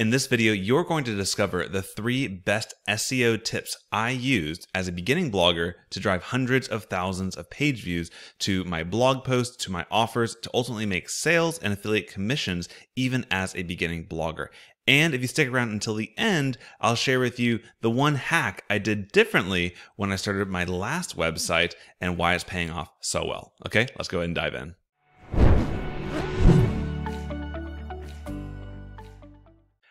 In this video, you're going to discover the 3 best SEO tips I used as a beginning blogger to drive hundreds of thousands of page views to my blog posts, to my offers, to ultimately make sales and affiliate commissions, even as a beginning blogger. And if you stick around until the end, I'll share with you the one hack I did differently when I started my last website and why it's paying off so well. Okay, let's go ahead and dive in.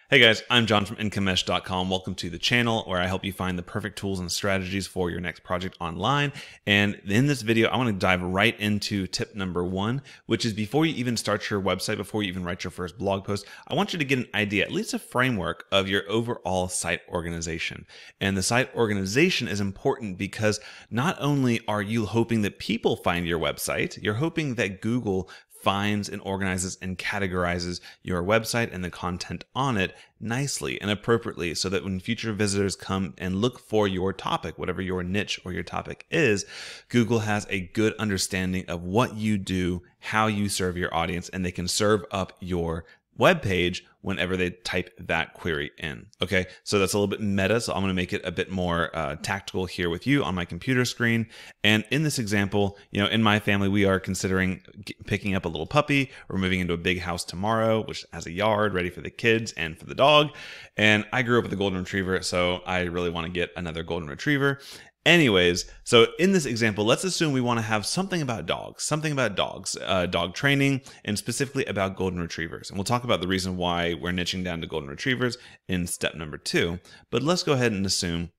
Hey guys, I'm John from IncomeMesh.com. Welcome to the channel where I help you find the perfect tools and strategies for your next project online. And in this video, I want to dive right into tip number 1, which is before you even start your website, before you even write your first blog post, I want you to get an idea, at least a framework of your overall site organization. And the site organization is important because not only are you hoping that people find your website, you're hoping that Google finds and organizes and categorizes your website and the content on it nicely and appropriately so that when future visitors come and look for your topic, whatever your niche or your topic is, Google has a good understanding of what you do, how you serve your audience, and they can serve up your web page whenever they type that query in. Okay, so that's a little bit meta, so I'm gonna make it a bit more tactical here with you on my computer screen. And in this example, you know, in my family, we are considering picking up a little puppy. We're moving into a big house tomorrow, which has a yard ready for the kids and for the dog. And I grew up with a golden retriever, so I really wanna get another golden retriever. Anyways, so in this example, let's assume we want to have something about dogs, dog training, and specifically about golden retrievers. And we'll talk about the reason why we're niching down to golden retrievers in step number 2. But let's go ahead and assume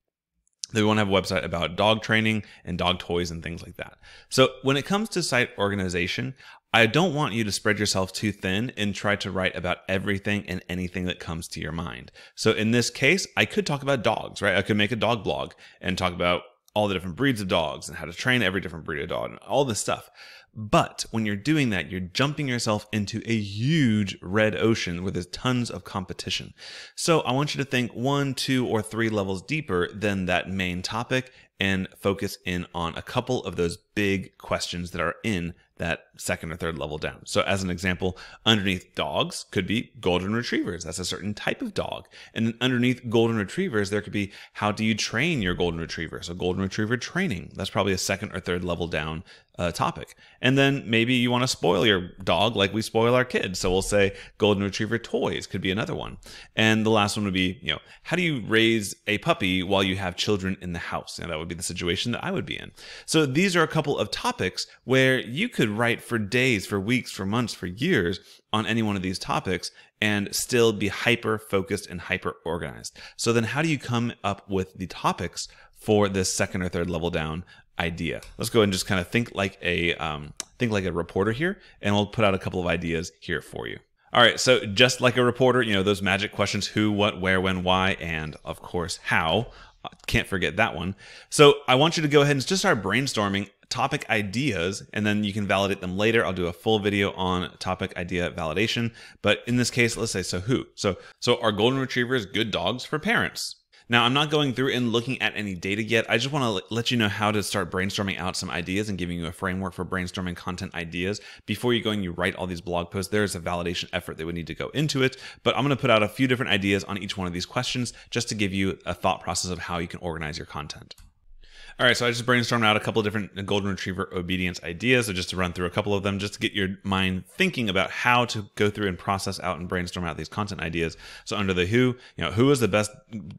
that we want to have a website about dog training and dog toys and things like that. So when it comes to site organization, I don't want you to spread yourself too thin and try to write about everything and anything that comes to your mind. So in this case, I could talk about dogs, right? I could make a dog blog and talk about all the different breeds of dogs and how to train every different breed of dog and all this stuff. But when you're doing that, you're jumping yourself into a huge red ocean where there's tons of competition. So I want you to think 1, 2, or 3 levels deeper than that main topic and focus in on a couple of those big questions that are in that 2nd or 3rd level down. So as an example, underneath dogs could be golden retrievers. That's a certain type of dog. And then underneath golden retrievers, there could be how do you train your golden retriever? So golden retriever training. That's probably a 2nd or 3rd level down topic. And then maybe you want to spoil your dog like we spoil our kids. So we'll say golden retriever toys could be another one. And the last one would be, you know, how do you raise a puppy while you have children in the house? Now that would be the situation that I would be in. So these are a couple of topics where you could write for days, for weeks, for months, for years on any one of these topics and still be hyper focused and hyper organized. So then how do you come up with the topics for this 2nd or 3rd level down idea? Let's go and just kind of think like a reporter here, and we'll put out a couple of ideas here for you. All right, so just like a reporter, you know, those magic questions: who, what, where, when, why, and of course how. Can't forget that one. So I want you to go ahead and just start brainstorming topic ideas, and then you can validate them later. I'll do a full video on topic idea validation. But in this case, let's say, so who? So are golden retrievers good dogs for parents? Now, I'm not going through and looking at any data yet. I just want to let you know how to start brainstorming out some ideas and giving you a framework for brainstorming content ideas. Before you go and you write all these blog posts, there is a validation effort that would need to go into it. But I'm going to put out a few different ideas on each one of these questions just to give you a thought process of how you can organize your content. All right, so I just brainstormed out a couple of different golden retriever obedience ideas. So just to run through a couple of them, just to get your mind thinking about how to go through and process out and brainstorm out these content ideas. So under the who, you know, who is the best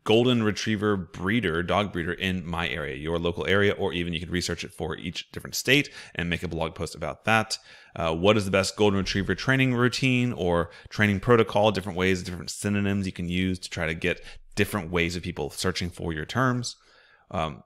golden retriever breeder, dog breeder in my area, your local area, or even you could research it for each different state and make a blog post about that. What is the best golden retriever training routine or training protocol, different ways, different synonyms you can use to try to get different ways of people searching for your terms.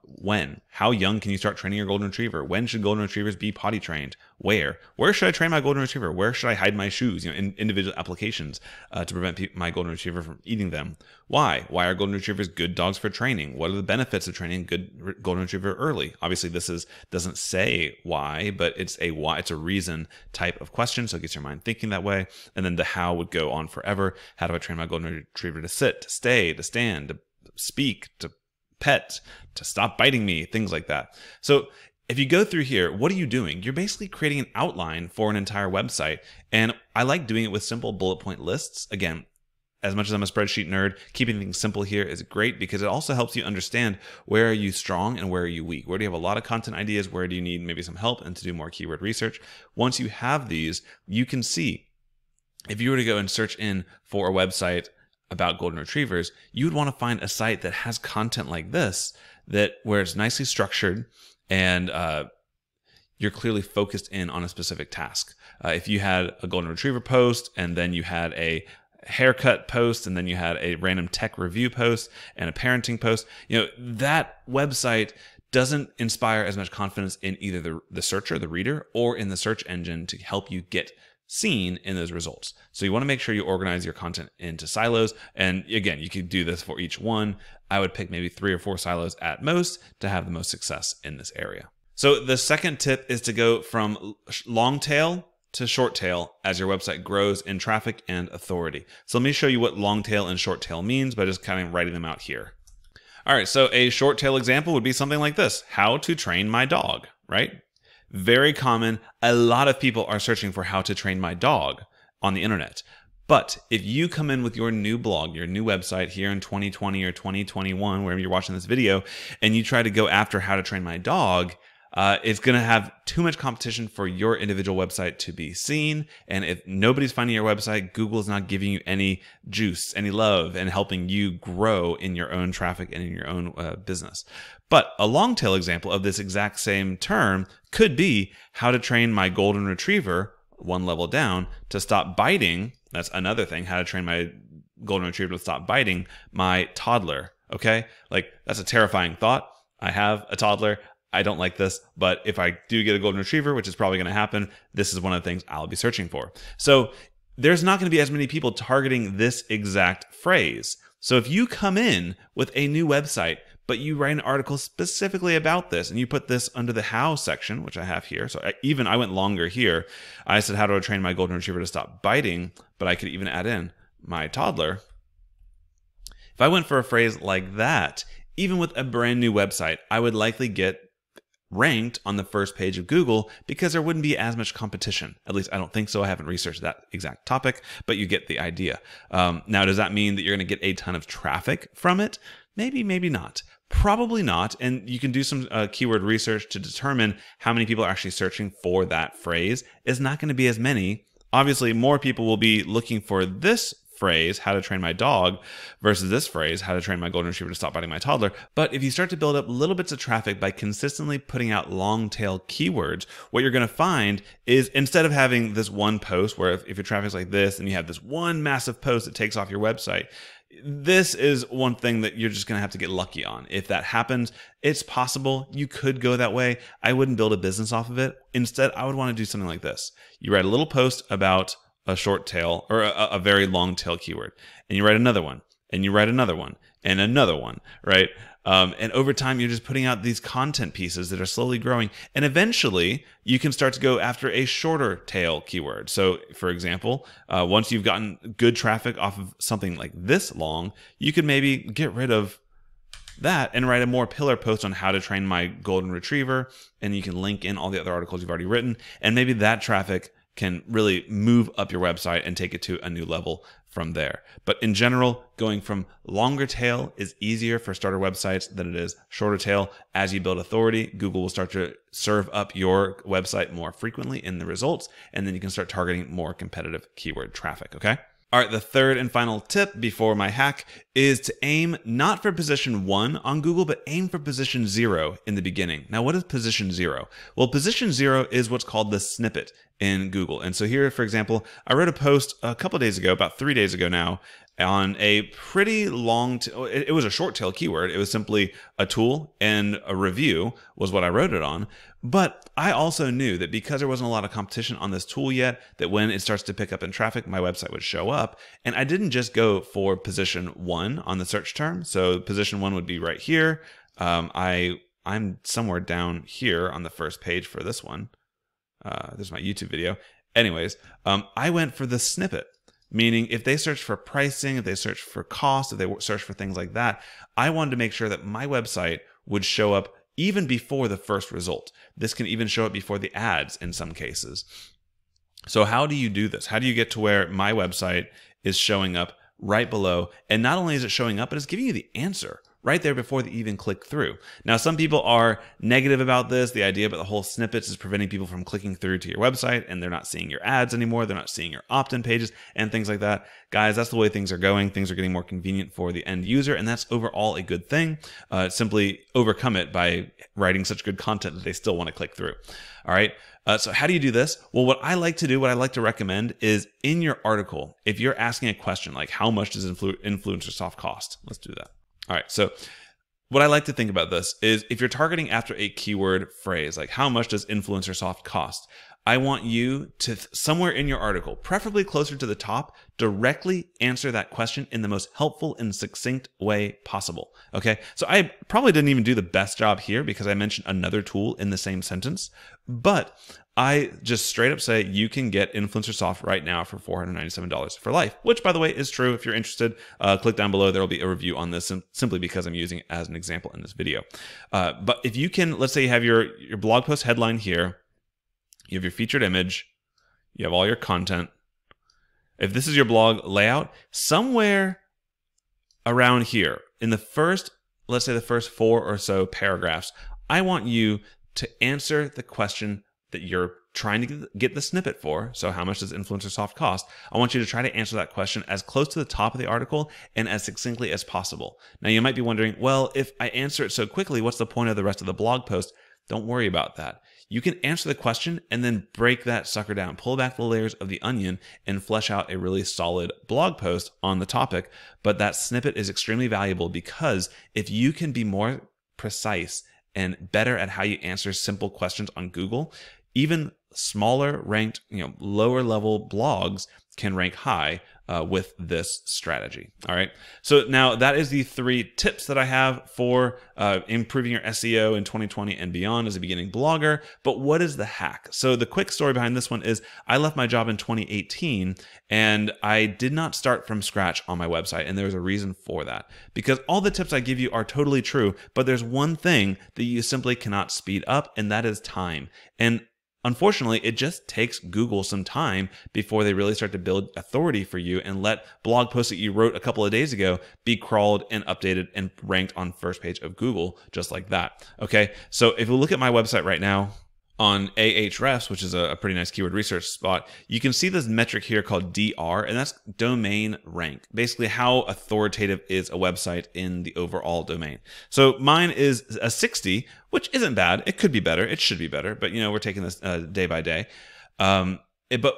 When? How young can you start training your golden retriever? When should golden retrievers be potty trained? Where? Where should I train my golden retriever? Where should I hide my shoes? You know, in individual applications to prevent my golden retriever from eating them. Why? Why are golden retrievers good dogs for training? What are the benefits of training good golden retriever early? Obviously, this doesn't say why, but it's a why, it's a reason type of question, so it gets your mind thinking that way. And then the how would go on forever. How do I train my golden retriever to sit, to stay, to stand, to speak, to pet, to stop biting me, things like that. So if you go through here, what are you doing? You're basically creating an outline for an entire website. And I like doing it with simple bullet point lists. Again, As much as I'm a spreadsheet nerd, keeping things simple here is great because it also helps you understand where are you strong and where are you weak. Where do you have a lot of content ideas? Where do you need maybe some help and to do more keyword research? Once you have these, you can see if you were to go and search in for a website about golden retrievers, you would want to find a site that has content like this, that where it's nicely structured and you're clearly focused in on a specific task. If you had a golden retriever post and then you had a haircut post and then you had a random tech review post and a parenting post, you know, that website doesn't inspire as much confidence in either the searcher, the reader, or in the search engine to help you get seen in those results. So you want to make sure you organize your content into silos. And again, you could do this for each one. I would pick maybe 3 or 4 silos at most to have the most success in this area. So the second tip is to go from long tail to short tail as your website grows in traffic and authority. So let me show you what long tail and short tail means by just kind of writing them out here. All right, so a short tail example would be something like this: how to train my dog, right? Very common. A lot of people are searching for how to train my dog on the internet. But if you come in with your new blog, your new website here in 2020 or 2021, wherever you're watching this video, and you try to go after how to train my dog, it's going to have too much competition for your individual website to be seen. And if nobody's finding your website, Google is not giving you any juice, any love, and helping you grow in your own traffic and in your own business. But a long tail example of this exact same term could be how to train my golden retriever, one level down, to stop biting. That's another thing, how to train my golden retriever to stop biting my toddler. Okay, like that's a terrifying thought. I have a toddler. I don't like this, but if I do get a golden retriever, which is probably going to happen, this is one of the things I'll be searching for. So there's not going to be as many people targeting this exact phrase. So if you come in with a new website, but you write an article specifically about this and you put this under the how section, which I have here. So I went longer here. I said, how do I train my golden retriever to stop biting? But I could even add in my toddler. If I went for a phrase like that, even with a brand new website, I would likely get ranked on the first page of Google because there wouldn't be as much competition. At least I don't think so. I haven't researched that exact topic, but you get the idea. Now, does that mean that you're going to get a ton of traffic from it? Maybe, maybe not. Probably not. And you can do some keyword research to determine how many people are actually searching for that phrase. It's not going to be as many. Obviously, more people will be looking for this phrase, how to train my dog, versus this phrase, how to train my golden retriever to stop biting my toddler. But if you start to build up little bits of traffic by consistently putting out long tail keywords, what you're going to find is, instead of having this one post where if your traffic's like this and you have this one massive post that takes off your website, this is one thing that you're just going to have to get lucky on. If that happens, it's possible. You could go that way. I wouldn't build a business off of it. Instead, I would want to do something like this. You write a little post about a short tail or a very long tail keyword, and you write another one, and you write another one, and another one, right? And over time, you're just putting out these content pieces that are slowly growing. And eventually, you can start to go after a shorter tail keyword. So, for example, once you've gotten good traffic off of something like this long, you could maybe get rid of that and write a more pillar post on how to train my golden retriever. And you can link in all the other articles you've already written. And maybe that traffic can really move up your website and take it to a new level from there. But in general, going from longer tail is easier for starter websites than it is shorter tail. As you build authority, Google will start to serve up your website more frequently in the results, and then you can start targeting more competitive keyword traffic, okay? All right, the third and final tip before my hack is to aim not for position 1 on Google, but aim for position 0 in the beginning. Now, what is position 0? Well, position 0 is what's called the snippet in Google. And so here, for example, I wrote a post a couple of days ago, about 3 days ago now, on a pretty long, it was a short tail keyword. It was simply a tool and a review was what I wrote it on. But I also knew that because there wasn't a lot of competition on this tool yet, that when it starts to pick up in traffic, my website would show up. And I didn't just go for position 1 on the search term. So position 1 would be right here. I'm somewhere down here on the first page for this one. This is my YouTube video. Anyways, I went for the snippet, meaning if they search for pricing, if they search for cost, if they search for things like that, I wanted to make sure that my website would show up even before the first result. This can even show up before the ads in some cases. So how do you do this? How do you get to where my website is showing up right below. And not only is it showing up, but it's giving you the answer right there before they even click through. Now, some people are negative about this. The idea about the whole snippets is preventing people from clicking through to your website, and they're not seeing your ads anymore. They're not seeing your opt-in pages and things like that. Guys, that's the way things are going. Things are getting more convenient for the end user, and that's overall a good thing. Simply overcome it by writing such good content that they still want to click through. All right. So how do you do this? Well, what I like to do, what I like to recommend is in your article, if you're asking a question like how much does InfluencerSoft cost? Let's do that. All right, so what I like to think about this is if you're targeting after a keyword phrase, like how much does InfluencerSoft cost? I want you to, somewhere in your article, preferably closer to the top, directly answer that question in the most helpful and succinct way possible, okay? So I probably didn't even do the best job here because I mentioned another tool in the same sentence, but I just straight up say you can get InfluencerSoft right now for $497 for life, which by the way is true. If you're interested, click down below. There'll be a review on this simply because I'm using it as an example in this video. But if you can, let's say you have your blog post headline here, you have your featured image, you have all your content. If this is your blog layout, somewhere around here in the first, let's say the first four or so paragraphs, I want you to answer the question that you're trying to get the snippet for. So how much does InfluencerSoft cost? I want you to try to answer that question as close to the top of the article and as succinctly as possible. Now you might be wondering, well, if I answer it so quickly, what's the point of the rest of the blog post? Don't worry about that. You can answer the question and then break that sucker down, pull back the layers of the onion and flesh out a really solid blog post on the topic. But that snippet is extremely valuable because if you can be more precise and better at how you answer simple questions on Google, even smaller ranked, lower level blogs can rank high with this strategy. All right. So now that is the 3 tips that I have for improving your SEO in 2020 and beyond as a beginning blogger. But what is the hack? So the quick story behind this one is I left my job in 2018 and I did not start from scratch on my website. And there's a reason for that because all the tips I give you are totally true, but there's one thing that you simply cannot speed up, and that is time. And unfortunately, it just takes Google some time before they really start to build authority for you and let blog posts that you wrote a couple of days ago be crawled and updated and ranked on first page of Google just like that. Okay, so if you look at my website right now on Ahrefs, which is a pretty nice keyword research spot, you can see this metric here called DR, and that's domain rank, basically how authoritative is a website in the overall domain. So mine is a 60, which isn't bad. It could be better. It should be better. But, we're taking this day by day. But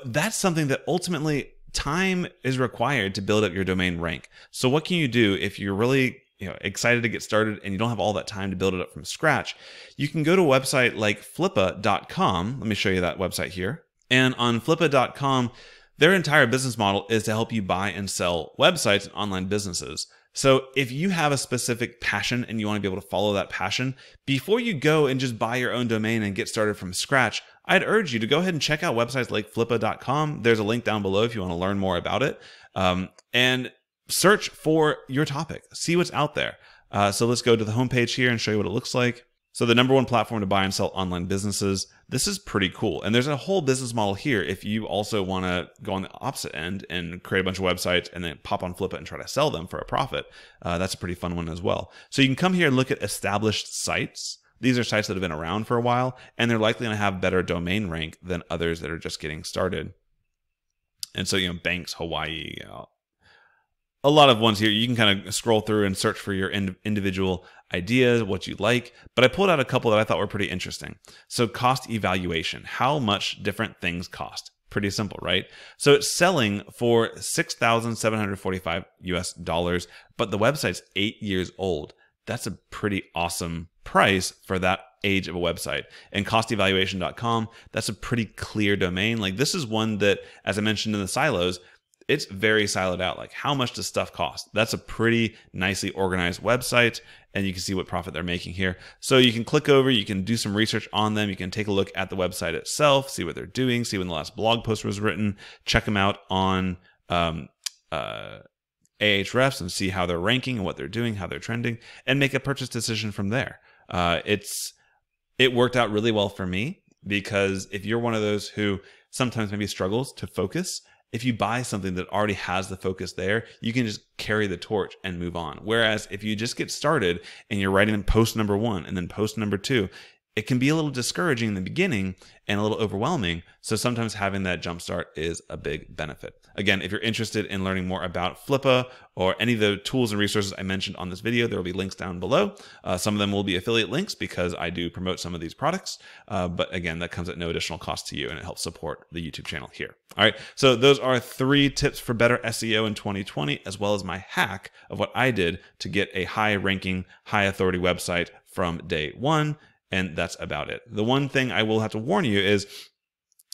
that's something that ultimately time is required to build up your domain rank. So what can you do if you're really excited to get started and you don't have all that time to build it up from scratch? You can go to a website like Flippa.com. Let me show you that website here. And on Flippa.com, their entire business model is to help you buy and sell websites and online businesses. So if you have a specific passion and you want to be able to follow that passion, before you go and just buy your own domain and get started from scratch, I'd urge you to go ahead and check out websites like Flippa.com. There's a link down below if you want to learn more about it. And search for your topic, see what's out there. So let's go to the homepage here and show you what it looks like. So the #1 platform to buy and sell online businesses. This is pretty cool. And there's a whole business model here. If you also want to go on the opposite end and create a bunch of websites and then pop on Flippa and try to sell them for a profit, that's a pretty fun one as well. So you can come here and look at established sites. These are sites that have been around for a while, and they're likely going to have better domain rank than others that are just getting started. And so, banks, Hawaii, a lot of ones here. You can kind of scroll through and search for your individual ideas, what you like, but I pulled out a couple that I thought were pretty interesting. So cost evaluation, how much different things cost. Pretty simple, right? So it's selling for $6,745 US, but the website's 8 years old. That's a pretty awesome price for that age of a website. And costevaluation.com, that's a pretty clear domain. Like this is one that, as I mentioned in the silos, it's very siloed out. Like how much does stuff cost? That's a pretty nicely organized website, and you can see what profit they're making here. So you can click over, you can do some research on them. You can take a look at the website itself, see what they're doing, see when the last blog post was written, check them out on Ahrefs and see how they're ranking and what they're doing, how they're trending, and make a purchase decision from there. It worked out really well for me because if you're one of those who sometimes maybe struggles to focus if you buy something that already has the focus there, you can just carry the torch and move on. Whereas if you just get started and you're writing in post number one and then post number two, it can be a little discouraging in the beginning and a little overwhelming. So sometimes having that jumpstart is a big benefit. Again, if you're interested in learning more about Flippa or any of the tools and resources I mentioned on this video, there will be links down below. Some of them will be affiliate links because I do promote some of these products. But again, that comes at no additional cost to you, and it helps support the YouTube channel here. All right. So those are 3 tips for better SEO in 2020, as well as my hack of what I did to get a high ranking, high authority website from day one. And that's about it. The one thing I will have to warn you is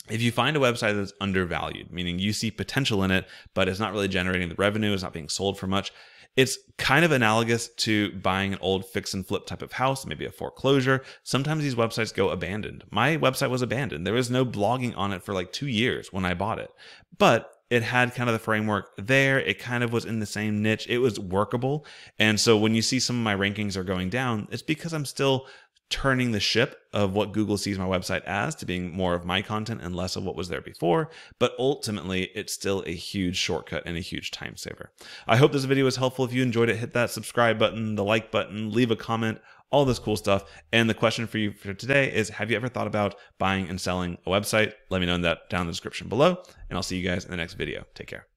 if you find a website that's undervalued, meaning you see potential in it, but it's not really generating the revenue, it's not being sold for much, it's kind of analogous to buying an old fix and flip type of house, maybe a foreclosure. Sometimes these websites go abandoned. My website was abandoned. There was no blogging on it for like 2 years when I bought it, but it had kind of the framework there. It kind of was in the same niche. It was workable. And so when you see some of my rankings are going down, it's because I'm still turning the ship of what Google sees my website as to being more of my content and less of what was there before. But ultimately, it's still a huge shortcut and a huge time saver. I hope this video was helpful. If you enjoyed it, hit that subscribe button, the like button, leave a comment, all this cool stuff. And the question for you for today is, have you ever thought about buying and selling a website? Let me know in that down in the description below, and I'll see you guys in the next video. Take care.